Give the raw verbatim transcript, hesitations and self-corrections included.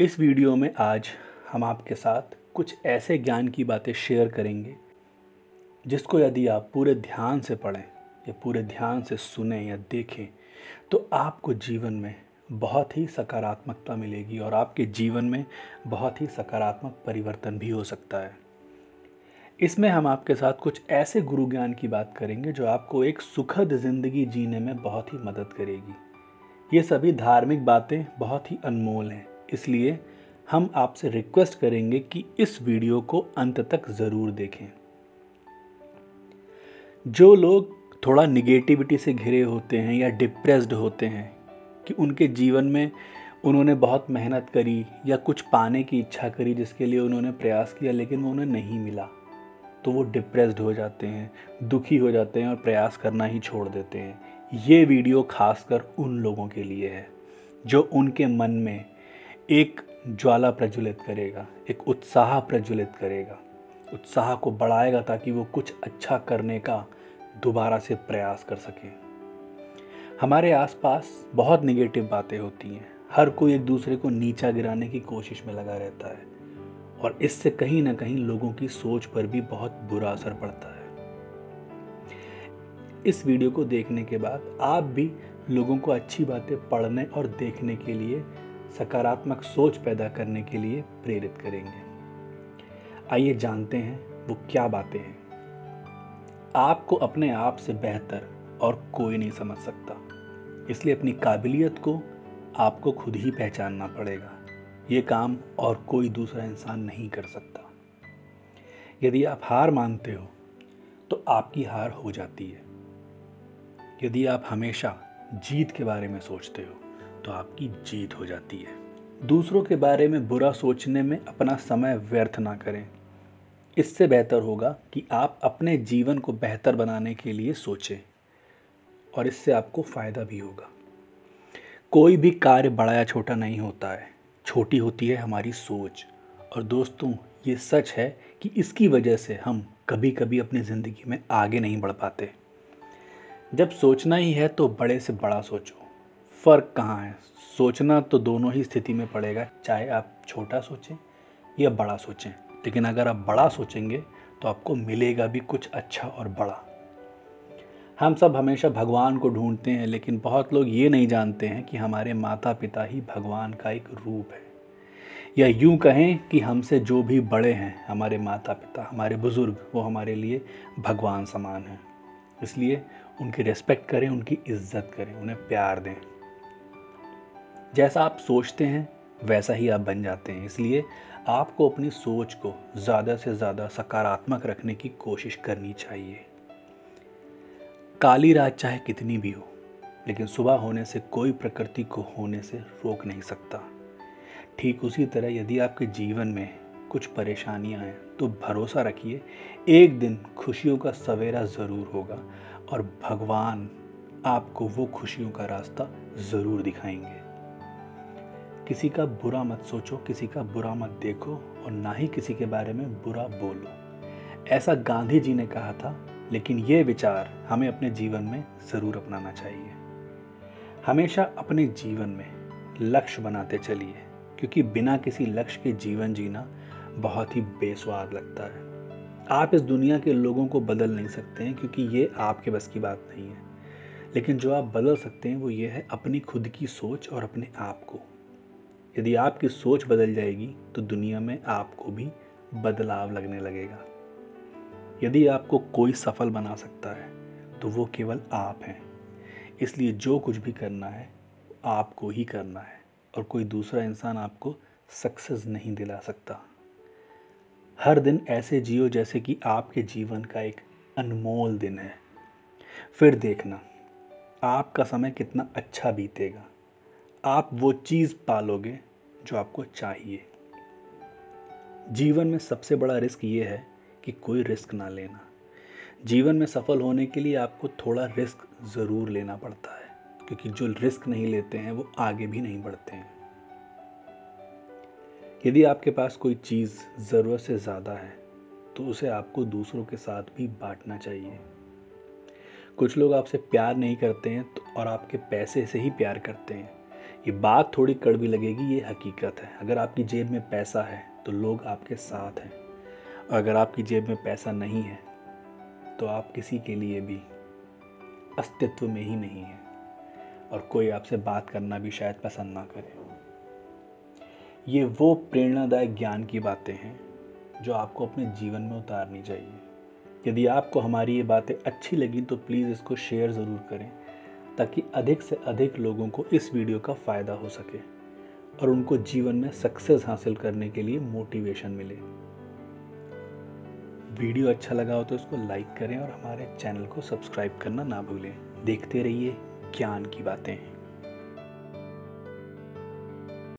इस वीडियो में आज हम आपके साथ कुछ ऐसे ज्ञान की बातें शेयर करेंगे जिसको यदि आप पूरे ध्यान से पढ़ें या पूरे ध्यान से सुनें या देखें तो आपको जीवन में बहुत ही सकारात्मकता मिलेगी और आपके जीवन में बहुत ही सकारात्मक परिवर्तन भी हो सकता है। इसमें हम आपके साथ कुछ ऐसे गुरु ज्ञान की बात करेंगे जो आपको एक सुखद ज़िंदगी जीने में बहुत ही मदद करेगी। ये सभी धार्मिक बातें बहुत ही अनमोल हैं, इसलिए हम आपसे रिक्वेस्ट करेंगे कि इस वीडियो को अंत तक ज़रूर देखें। जो लोग थोड़ा निगेटिविटी से घिरे होते हैं या डिप्रेस्ड होते हैं कि उनके जीवन में उन्होंने बहुत मेहनत करी या कुछ पाने की इच्छा करी जिसके लिए उन्होंने प्रयास किया लेकिन वो उन्हें नहीं मिला, तो वो डिप्रेस्ड हो जाते हैं, दुखी हो जाते हैं और प्रयास करना ही छोड़ देते हैं। ये वीडियो खासकर उन लोगों के लिए है जो उनके मन में एक ज्वाला प्रज्वलित करेगा, एक उत्साह प्रज्वलित करेगा, उत्साह को बढ़ाएगा ताकि वो कुछ अच्छा करने का दोबारा से प्रयास कर सकें। हमारे आसपास बहुत निगेटिव बातें होती हैं, हर कोई एक दूसरे को नीचा गिराने की कोशिश में लगा रहता है और इससे कहीं ना कहीं लोगों की सोच पर भी बहुत बुरा असर पड़ता है। इस वीडियो को देखने के बाद आप भी लोगों को अच्छी बातें पढ़ने और देखने के लिए, सकारात्मक सोच पैदा करने के लिए प्रेरित करेंगे। आइए जानते हैं वो क्या बातें हैं। आपको अपने आप से बेहतर और कोई नहीं समझ सकता, इसलिए अपनी काबिलियत को आपको खुद ही पहचानना पड़ेगा। ये काम और कोई दूसरा इंसान नहीं कर सकता। यदि आप हार मानते हो तो आपकी हार हो जाती है। यदि आप हमेशा जीत के बारे में सोचते हो तो आपकी जीत हो जाती है। दूसरों के बारे में बुरा सोचने में अपना समय व्यर्थ ना करें। इससे बेहतर होगा कि आप अपने जीवन को बेहतर बनाने के लिए सोचें और इससे आपको फ़ायदा भी होगा। कोई भी कार्य बड़ा या छोटा नहीं होता है, छोटी होती है हमारी सोच। और दोस्तों, ये सच है कि इसकी वजह से हम कभी कभी अपनी ज़िंदगी में आगे नहीं बढ़ पाते। जब सोचना ही है तो बड़े से बड़ा सोचो, फ़र्क कहाँ है। सोचना तो दोनों ही स्थिति में पड़ेगा, चाहे आप छोटा सोचें या बड़ा सोचें, लेकिन अगर आप बड़ा सोचेंगे तो आपको मिलेगा भी कुछ अच्छा और बड़ा। हम सब हमेशा भगवान को ढूंढते हैं, लेकिन बहुत लोग ये नहीं जानते हैं कि हमारे माता पिता ही भगवान का एक रूप है, या यूँ कहें कि हमसे जो भी बड़े हैं, हमारे माता पिता, हमारे बुज़ुर्ग, वो हमारे लिए भगवान समान हैं। इसलिए उनकी रिस्पेक्ट करें, उनकी इज्जत करें, उन्हें प्यार दें। जैसा आप सोचते हैं वैसा ही आप बन जाते हैं, इसलिए आपको अपनी सोच को ज़्यादा से ज़्यादा सकारात्मक रखने की कोशिश करनी चाहिए। काली रात चाहे कितनी भी हो, लेकिन सुबह होने से कोई प्रकृति को होने से रोक नहीं सकता। ठीक उसी तरह यदि आपके जीवन में कुछ परेशानियां हैं तो भरोसा रखिए, एक दिन खुशियों का सवेरा ज़रूर होगा और भगवान आपको वो खुशियों का रास्ता ज़रूर दिखाएंगे। किसी का बुरा मत सोचो, किसी का बुरा मत देखो और ना ही किसी के बारे में बुरा बोलो। ऐसा गांधी जी ने कहा था, लेकिन ये विचार हमें अपने जीवन में ज़रूर अपनाना चाहिए। हमेशा अपने जीवन में लक्ष्य बनाते चलिए, क्योंकि बिना किसी लक्ष्य के जीवन जीना बहुत ही बेस्वाद लगता है। आप इस दुनिया के लोगों को बदल नहीं सकते हैं, क्योंकि ये आपके बस की बात नहीं है, लेकिन जो आप बदल सकते हैं वो ये है अपनी खुद की सोच और अपने आप को। यदि आपकी सोच बदल जाएगी तो दुनिया में आपको भी बदलाव लगने लगेगा। यदि आपको कोई सफल बना सकता है तो वो केवल आप हैं, इसलिए जो कुछ भी करना है आपको ही करना है और कोई दूसरा इंसान आपको सक्सेस नहीं दिला सकता। हर दिन ऐसे जियो जैसे कि आपके जीवन का एक अनमोल दिन है, फिर देखना आपका समय कितना अच्छा बीतेगा। आप वो चीज़ पालोगे जो आपको चाहिए। जीवन में सबसे बड़ा रिस्क ये है कि कोई रिस्क ना लेना। जीवन में सफल होने के लिए आपको थोड़ा रिस्क ज़रूर लेना पड़ता है, क्योंकि जो रिस्क नहीं लेते हैं वो आगे भी नहीं बढ़ते हैं। यदि आपके पास कोई चीज़ ज़रूरत से ज़्यादा है तो उसे आपको दूसरों के साथ भी बांटना चाहिए। कुछ लोग आपसे प्यार नहीं करते हैं तो और आपके पैसे से ही प्यार करते हैं। ये बात थोड़ी कड़वी लगेगी, ये हकीकत है। अगर आपकी जेब में पैसा है तो लोग आपके साथ हैं, और अगर आपकी जेब में पैसा नहीं है तो आप किसी के लिए भी अस्तित्व में ही नहीं है, और कोई आपसे बात करना भी शायद पसंद ना करे। ये वो प्रेरणादायक ज्ञान की बातें हैं जो आपको अपने जीवन में उतारनी चाहिए। यदि आपको हमारी ये बातें अच्छी लगी तो प्लीज़ इसको शेयर ज़रूर करें, ताकि अधिक से अधिक लोगों को इस वीडियो का फ़ायदा हो सके और उनको जीवन में सक्सेस हासिल करने के लिए मोटिवेशन मिले। वीडियो अच्छा लगा हो तो इसको लाइक करें और हमारे चैनल को सब्सक्राइब करना ना भूलें। देखते रहिए ज्ञान की बातें।